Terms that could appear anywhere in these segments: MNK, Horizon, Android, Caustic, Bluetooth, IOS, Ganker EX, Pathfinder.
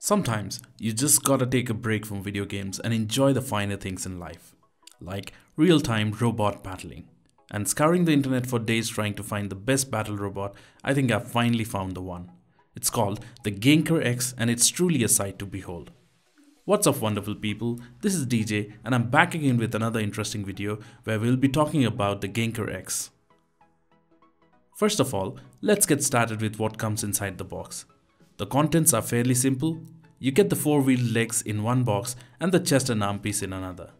Sometimes you just gotta take a break from video games and enjoy the finer things in life, like real-time robot battling. And scouring the internet for days trying to find the best battle robot, I think I've finally found the one. It's called the Ganker EX and it's truly a sight to behold. What's up wonderful people, this is DJ and I'm back again with another interesting video where we'll be talking about the Ganker EX. First of all, let's get started with what comes inside the box. The contents are fairly simple. You get the four-wheeled legs in one box and the chest and arm piece in another.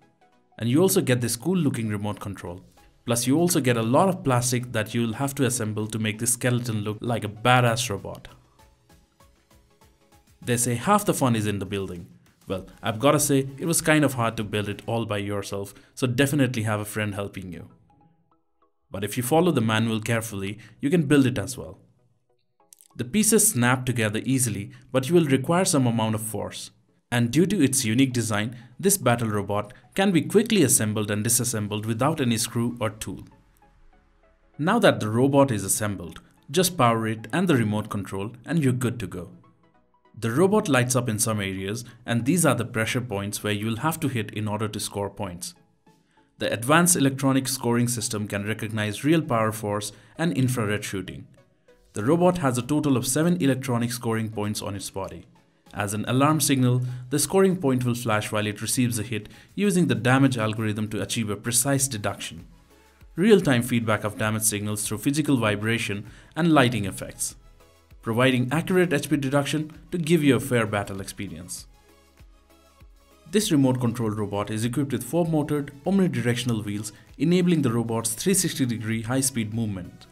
And you also get this cool looking remote control. Plus you also get a lot of plastic that you'll have to assemble to make this skeleton look like a badass robot. They say half the fun is in the building. Well, I've gotta say it was kind of hard to build it all by yourself, so definitely have a friend helping you. But if you follow the manual carefully, you can build it as well. The pieces snap together easily, but you will require some amount of force. And due to its unique design, this battle robot can be quickly assembled and disassembled without any screw or tool. Now that the robot is assembled, just power it and the remote control and you're good to go. The robot lights up in some areas and these are the pressure points where you'll have to hit in order to score points. The advanced electronic scoring system can recognize real power force and infrared shooting. The robot has a total of 7 electronic scoring points on its body. As an alarm signal, the scoring point will flash while it receives a hit using the damage algorithm to achieve a precise deduction. Real-time feedback of damage signals through physical vibration and lighting effects, providing accurate HP deduction to give you a fair battle experience. This remote control robot is equipped with 4 motored omnidirectional wheels enabling the robot's 360-degree high-speed movement.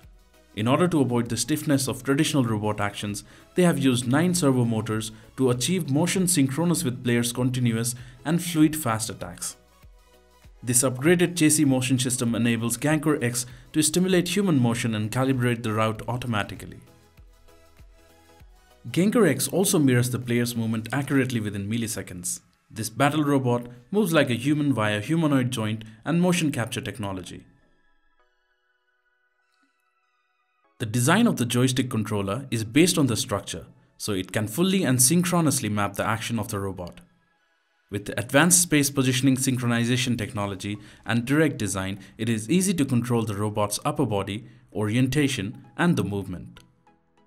In order to avoid the stiffness of traditional robot actions, they have used 9 servo motors to achieve motion synchronous with players' continuous and fluid fast attacks. This upgraded chassis motion system enables Ganker EX to stimulate human motion and calibrate the route automatically. Ganker EX also mirrors the player's movement accurately within milliseconds. This battle robot moves like a human via humanoid joint and motion capture technology. The design of the joystick controller is based on the structure, so it can fully and synchronously map the action of the robot. With the advanced space positioning synchronization technology and direct design, it is easy to control the robot's upper body, orientation, and the movement.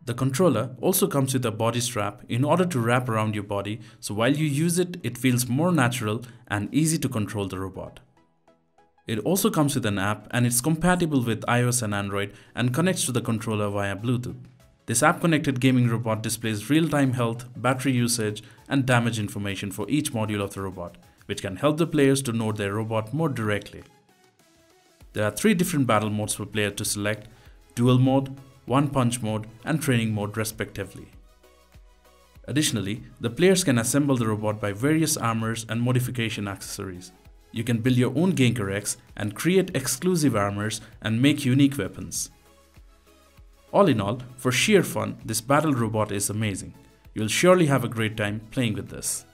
The controller also comes with a body strap in order to wrap around your body, so while you use it, it feels more natural and easy to control the robot. It also comes with an app and it's compatible with iOS and Android and connects to the controller via Bluetooth. This app-connected gaming robot displays real-time health, battery usage, and damage information for each module of the robot, which can help the players to know their robot more directly. There are 3 different battle modes for players to select: Duel Mode, One Punch Mode, and Training Mode respectively. Additionally, the players can assemble the robot by various armors and modification accessories. You can build your own Ganker EX and create exclusive armors and make unique weapons. All in all, for sheer fun, this battle robot is amazing. You'll surely have a great time playing with this.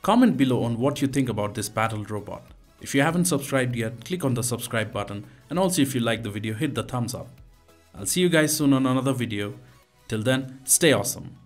Comment below on what you think about this battle robot. If you haven't subscribed yet, click on the subscribe button, and also if you like the video, hit the thumbs up. I'll see you guys soon on another video. Till then, stay awesome.